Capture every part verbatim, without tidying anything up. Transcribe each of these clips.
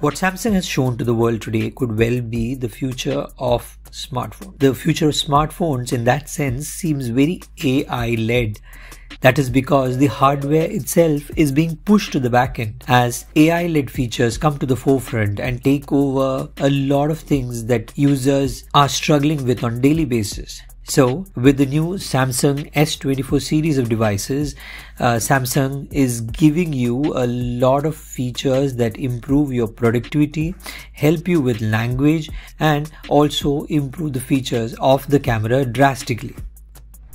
What Samsung has shown to the world today could well be the future of smartphones. The future of smartphones in that sense seems very A I-led. That is because the hardware itself is being pushed to the back end as A I-led features come to the forefront and take over a lot of things that users are struggling with on a daily basis. So, with the new Samsung S twenty-four series of devices, uh, Samsung is giving you a lot of features that improve your productivity, help you with language, and also improve the features of the camera drastically.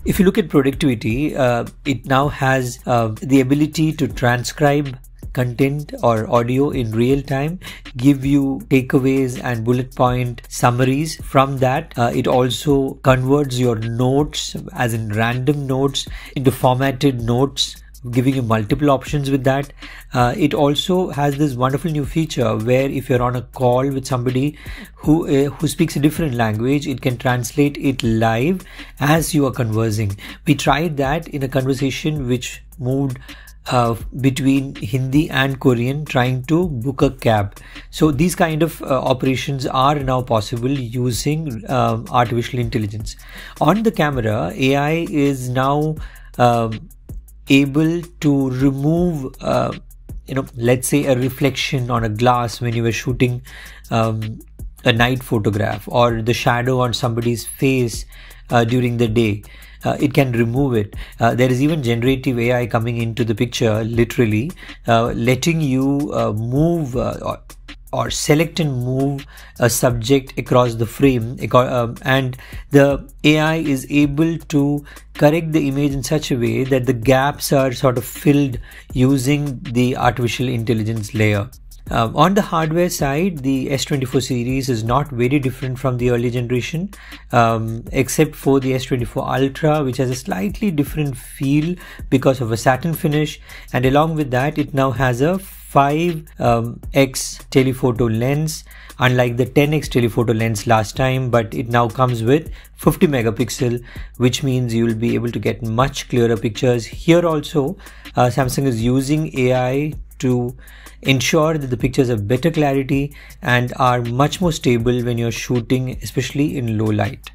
If you look at productivity, uh, it now has uh, the ability to transcribe content or audio in real time, give you takeaways and bullet point summaries from that. Uh, it also converts your notes, as in random notes, into formatted notes, giving you multiple options with that. Uh, it also has this wonderful new feature where if you're on a call with somebody who uh, who speaks a different language, it can translate it live as you are conversing. We tried that in a conversation which moved Uh, between Hindi and Korean, trying to book a cab. So these kind of uh, operations are now possible using uh, artificial intelligence. On the camera, A I is now uh, able to remove uh, you know let's say a reflection on a glass when you were shooting um, a night photograph, or the shadow on somebody's face uh, during the day. Uh, it can remove it. Uh, there is even generative A I coming into the picture, literally, uh, letting you uh, move uh, or, or select and move a subject across the frame. Uh, and the A I is able to correct the image in such a way that the gaps are sort of filled using the artificial intelligence layer. Uh, on the hardware side, the S twenty-four series is not very different from the earlier generation, um, except for the S twenty-four Ultra, which has a slightly different feel because of a satin finish, and along with that it now has a five X um, telephoto lens, unlike the ten X telephoto lens last time, but it now comes with fifty megapixel, which means you will be able to get much clearer pictures. Here also, uh, Samsung is using A I to ensure that the pictures have better clarity and are much more stable when you're shooting, especially in low light.